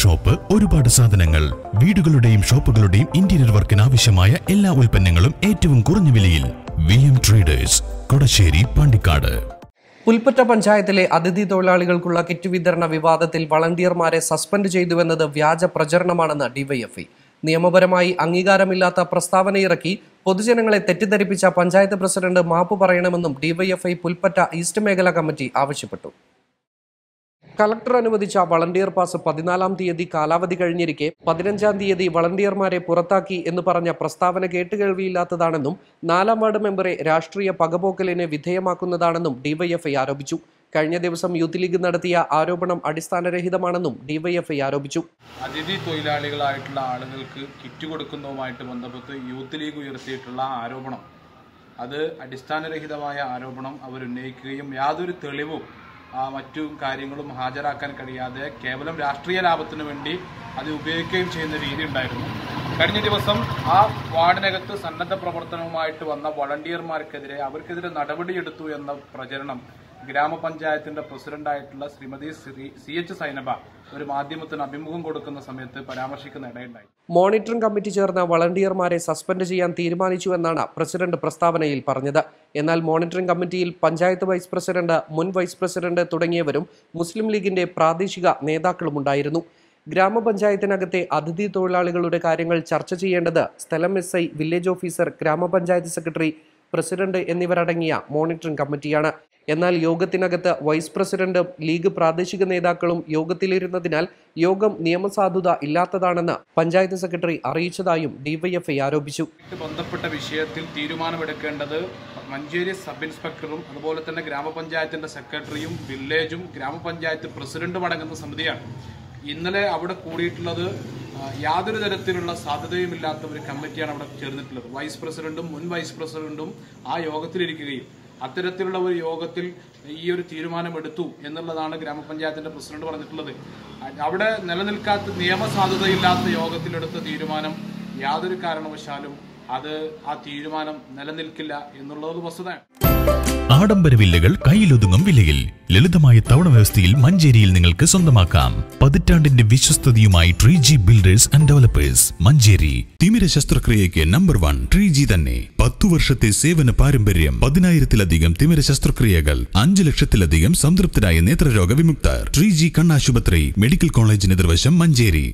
shop, ഒരുപാട് സാധനങ്ങൾ, വീടുകളുടെയും ഷോപ്പുകളുടെയും interior വർക്കിന് ആവശ്യമായ എല്ലാ ഉൽപ്പന്നങ്ങളും ഏറ്റവും കുറഞ്ഞ വിലയിൽ. VM traders, Kodassery Pandikkad. പുൽപ്പറ്റ പഞ്ചായത്തിലെ അതിഥി തൊഴിലാളികൾക്കുള്ള കിറ്റ് വിതരണ വിവാദത്തിൽ വളണ്ടിയർമാരെ സസ്പെൻഡ് ചെയ്തുവെന്നത് വ്യാജ പ്രചരണമാണെന്ന് ഡിവൈഎഫ്ഐ. നിയമപരമായി അംഗീകാരമില്ലാത്ത പ്രസ്താവനയിറക്കി പൊതുജനങ്ങളെ തെറ്റിദ്ധരിപ്പിച്ച പഞ്ചായത്ത് പ്രസിഡന്റ് മാപ്പ് പറയണമെന്നും ഡിവൈഎഫ്ഐ പുൽപ്പറ്റ ഈസ്റ്റ് മേഖലാ കമ്മിറ്റി ആവശ്യപ്പെട്ടു. കളക്ടർ അനുവദിച്ച വളണ്ടിയർ പാസ് 14-ാം തീയതി കാലാവധി കഴിഞ്ഞിരിക്കെ 15-ാം തീയതി വളണ്ടിയർമാരെ പുറത്താക്കി എന്ന് പറഞ്ഞ പ്രസ്താവന കേട്ടുകേൾവിയില്ലാത്തതാണെന്നും 4-ാം വാർഡ് മെമ്പറെ രാഷ്ട്രീയ പകപോക്കലിന് വിധേയമാക്കുന്നതാണെന്നും ഡിവൈഎഫ്ഐ ആരോപിച്ചു. കഴിഞ്ഞ ദിവസം യൂത്ത് ലീഗ് നടത്തിയ ആരോപണം അടിസ്ഥാനരഹിതമാണെന്നും ഡിവൈഎഫ്ഐ ആരോപിച്ചു. അതിഥി തൊഴിലാളികളായിട്ടുള്ള ആളുകൾക്ക് കിറ്റ് കൊടുക്കുന്നതുമായിട്ട് ബന്ധപ്പെട്ട് യൂത്ത് ലീഗ് ഉയർത്തിയിട്ടുള്ള ആരോപണം, അത് അടിസ്ഥാനരഹിതമായ ആരോപണം അവരുന്നയിക്കുകയും യാതൊരു തെളിവും മറ്റു കാര്യങ്ങളും ഹാജരാക്കാൻ കഴിയാതെ കേവലം രാഷ്ട്രീയ ലാഭത്തിന് വേണ്ടി അത് ഉപയോഗിക്കുകയും ചെയ്യുന്ന രീതി ഉണ്ടായിരുന്നു. കഴിഞ്ഞ ദിവസം ആ വാർഡിനകത്ത് സന്നദ്ധ പ്രവർത്തനവുമായിട്ട് വന്ന വളണ്ടിയർമാർക്കെതിരെ നടപടിയെടുത്തു എന്ന പ്രചരണം ഗ്രാമപഞ്ചായത്തിന്റെ പ്രസിഡന്റായിട്ടുള്ള ശ്രീമതി CH സൈനബ ഒരു മാധ്യമത്തിന് അഭിമുഖം കൊടുക്കുന്ന സമയത്ത് പരാമർശിക്കുന്ന ഇടയുണ്ടായി. മോണിറ്ററിംഗ് കമ്മിറ്റി ചേർന്ന വളണ്ടിയർമാരെ സസ്പെൻഡ് ചെയ്യാൻ തീരുമാനിച്ചു എന്നാണ് പ്രസിഡന്റ് പ്രസ്താവനയിൽ പറഞ്ഞത്. എന്നാൽ മോണിറ്ററിംഗ് കമ്മിറ്റിയിൽ പഞ്ചായത്ത് വൈസ് പ്രസിഡന്റ്, മുൻ വൈസ് പ്രസിഡന്റ് തുടങ്ങിയവരും മുസ്ലിം ലീഗിന്റെ പ്രാദേശിക നേതാക്കളുമുണ്ടായിരുന്നു. ഗ്രാമപഞ്ചായത്തിനകത്തെ അതിഥി തൊഴിലാളികളുടെ കാര്യങ്ങൾ ചർച്ച ചെയ്യേണ്ടത് സ്ഥലം SI, വില്ലേജ് ഓഫീസർ, ഗ്രാമപഞ്ചായത്ത് സെക്രട്ടറി, പ്രസിഡന്റ് എന്നിവരടങ്ങിയ മോണിറ്ററിംഗ് കമ്മിറ്റിയാണ്. എന്നാൽ യോഗത്തിനകത്ത് വൈസ് പ്രസിഡന്റും ലീഗ് പ്രാദേശിക നേതാക്കളും യോഗത്തിലിരുന്നതിനാൽ യോഗം നിയമസാധുത ഇല്ലാത്തതാണെന്ന് പഞ്ചായത്ത് സെക്രട്ടറി അറിയിച്ചതായും ഡിവൈഎഫ്ഐ ആരോപിച്ചു. ബന്ധപ്പെട്ട വിഷയത്തിൽ തീരുമാനമെടുക്കേണ്ടത് മഞ്ചേരി സബ് ഇൻസ്പെക്ടറും അതുപോലെ തന്നെ ഗ്രാമപഞ്ചായത്തിന്റെ സെക്രട്ടറിയും വില്ലേജും ഗ്രാമപഞ്ചായത്ത് പ്രസിഡന്റും അടങ്ങുന്ന സമിതിയാണ്. ഇന്നലെ അവിടെ കൂടിയിട്ടുള്ളത് യാതൊരു തരത്തിലുള്ള സാധ്യതയുമില്ലാത്ത ഒരു കമ്മിറ്റിയാണ് അവിടെ ചേർന്നിട്ടുള്ളത്. വൈസ് പ്രസിഡന്റും മുൻ വൈസ് പ്രസിഡന്റും ആ യോഗത്തിലിരിക്കുകയും അത്തരത്തിലുള്ള ഒരു യോഗത്തിൽ ഈ ഒരു തീരുമാനമെടുത്തു എന്നുള്ളതാണ് ഗ്രാമപഞ്ചായത്തിന്റെ പ്രസിഡന്റ് പറഞ്ഞിട്ടുള്ളത്. അവിടെ നിലനിൽക്കാത്ത നിയമസാധുതയില്ലാത്ത യോഗത്തിലെടുത്ത തീരുമാനം യാതൊരു കാരണവശാലും അത് ആ തീരുമാനം നിലനിൽക്കില്ല എന്നുള്ളത് വസ്തുതയാണ്. ആഡംബര വില്ലകൾ കയ്യിലൊതുങ്ങും വിലയിൽ ലളിതമായ തവണ വ്യവസ്ഥയിൽ മഞ്ചേരിയിൽ നിങ്ങൾക്ക് സ്വന്തമാക്കാം. പതിറ്റാണ്ടിന്റെ വിശ്വസ്തതയുമായി 3G builders and developers Manjeri. തിമിര ശസ്ത്രക്രിയയ്ക്ക് നമ്പർ 1 3G തന്നെ. 10 വർഷത്തെ സേവന പാരമ്പര്യം, 10,000-ലധികം തിമിര ശസ്ത്രക്രിയകൾ, 5 ലക്ഷത്തിലധികം സംതൃപ്തരായ നേത്രരോഗ വിമുക്തർ. 3G കണ്ണാശുപത്രി, മെഡിക്കൽ കോളേജിന് എതിർവശം മഞ്ചേരി.